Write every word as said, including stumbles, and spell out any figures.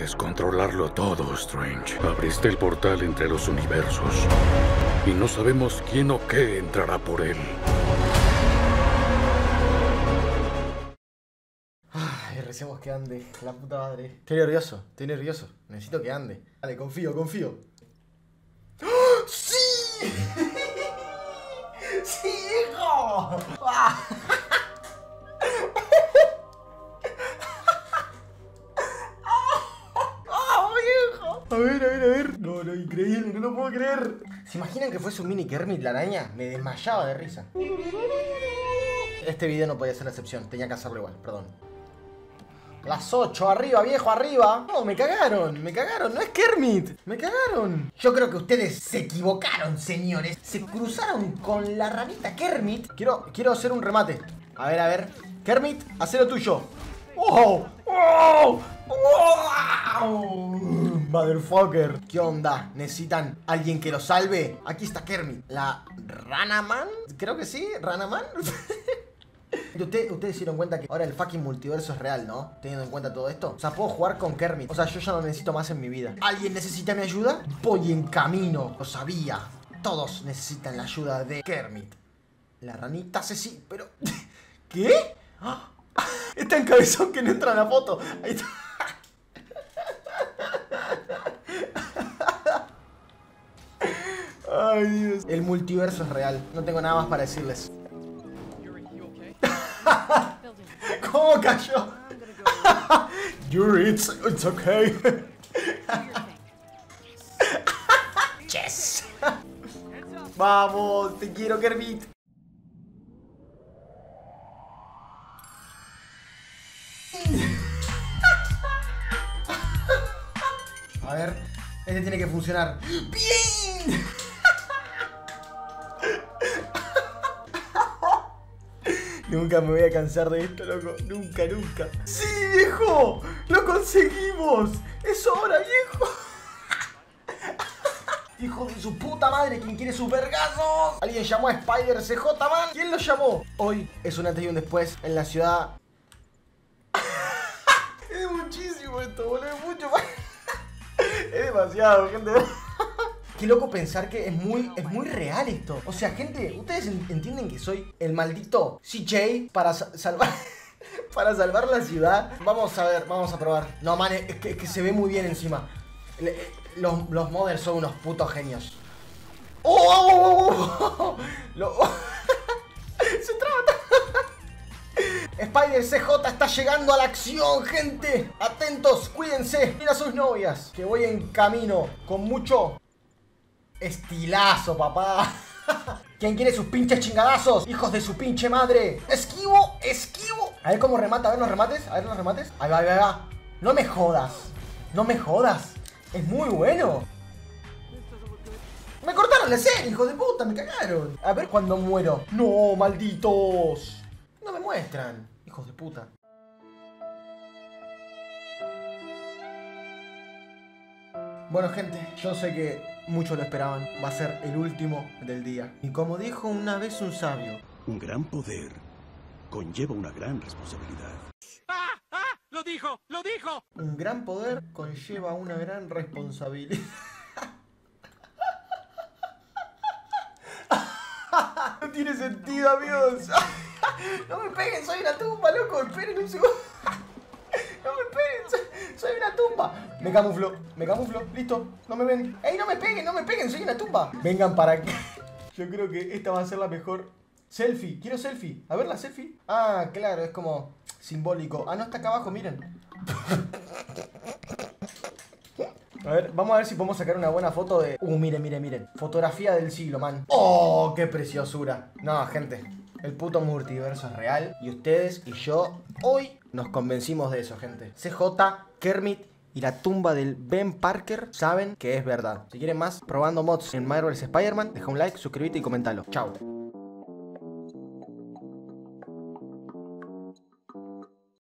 puedes controlarlo todo, Strange. Abriste el portal entre los universos y no sabemos quién o qué entrará por él. Ay, recemos que ande, la puta madre. Estoy nervioso, estoy nervioso. Necesito que ande. Dale, confío, confío. ¡Oh, sí! ¡Sí, hijo! ¡Ah! A ver, a ver, a ver. No, no, increíble, no lo puedo creer. ¿Se imaginan que fuese un mini Kermit la araña? Me desmayaba de risa. Este video no podía ser la excepción, tenía que hacerlo igual, perdón. Las ocho, arriba, viejo, arriba. No, me cagaron, me cagaron, no es Kermit. Me cagaron. Yo creo que ustedes se equivocaron, señores. Se cruzaron con la ranita Kermit. Quiero, quiero hacer un remate. A ver, a ver. Kermit, haz lo tuyo. ¡Oh! ¡Oh! ¡Wow! Motherfucker. ¿Qué onda? ¿Necesitan alguien que los salve? Aquí está Kermit. ¿La Ranaman? Creo que sí, Ranaman. Usted, ustedes se dieron cuenta que ahora el fucking multiverso es real, ¿no? Teniendo en cuenta todo esto. O sea, puedo jugar con Kermit. O sea, yo ya no necesito más en mi vida. ¿Alguien necesita mi ayuda? Voy en camino. Lo sabía. Todos necesitan la ayuda de Kermit. La ranita se sí, pero... ¿Qué? ¡Ah! Está en cabezón que no entra en la foto. Ahí está. Ay, Dios. El multiverso es real. No tengo nada más para decirles. ¿Cómo cayó? Yuri, it's, it's okay. Yes. Vamos, te quiero, Kermit. A ver, este tiene que funcionar. ¡Bien! Nunca me voy a cansar de esto, loco. Nunca, nunca. ¡Sí, viejo! ¡Lo conseguimos! ¡Es hora, viejo! ¡Hijo de su puta madre! ¿Quién quiere sus vergazos? ¿Alguien llamó a Spider C J, man? ¿Quién lo llamó? Hoy es un antes y un después en la ciudad. Es muchísimo esto, boludo. Es mucho más. Es demasiado, gente. Qué loco pensar que es muy, es muy real esto. O sea, gente, ustedes entienden que soy el maldito C J para sa salvar para salvar la ciudad. Vamos a ver, vamos a probar. No, man, es que, es que se ve muy bien encima. Le, los, los modders son unos putos genios. ¡Oh! oh, oh, oh, oh. Lo, oh. Se traba. Spider C J está llegando a la acción, gente. Atentos, cuídense. Mira a sus novias. Que voy en camino con mucho estilazo, papá. ¿Quién quiere sus pinches chingadazos? ¡Hijos de su pinche madre! ¡Esquivo! ¡Esquivo! A ver cómo remata, a ver los remates, a ver los remates. Ahí va, ahí va, ahí va. No me jodas. No me jodas. Es muy bueno. Me cortaron la escena, hijos de puta, me cagaron. A ver cuando muero. ¡No, malditos! No me muestran, hijos de puta. Bueno, gente, yo sé que muchos lo esperaban. Va a ser el último del día. Y como dijo una vez un sabio, un gran poder conlleva una gran responsabilidad. ¡Ah! ¡Ah! ¡Lo dijo! ¡Lo dijo! Un gran poder conlleva una gran responsabilidad. No tiene sentido, amigos. No me peguen, soy una tumba, loco. Esperen un segundo. No me peguen, soy una tumba. Me camuflo, me camuflo, listo. No me ven. ¡Ey, no me peguen, no me peguen! Soy una tumba. Vengan para acá. Yo creo que esta va a ser la mejor selfie. Quiero selfie. A ver la selfie. Ah, claro, es como simbólico. Ah, no, está acá abajo, miren. A ver, vamos a ver si podemos sacar una buena foto de... Uh, miren, miren, miren. Fotografía del siglo, man. ¡Oh, qué preciosura! No, gente, el puto multiverso es real. Y ustedes y yo hoy nos convencimos de eso, gente. C J, Kermit y la tumba del Ben Parker saben que es verdad. Si quieren más probando mods en Marvel's Spider-Man, deja un like, suscríbete y comentalo. Chao.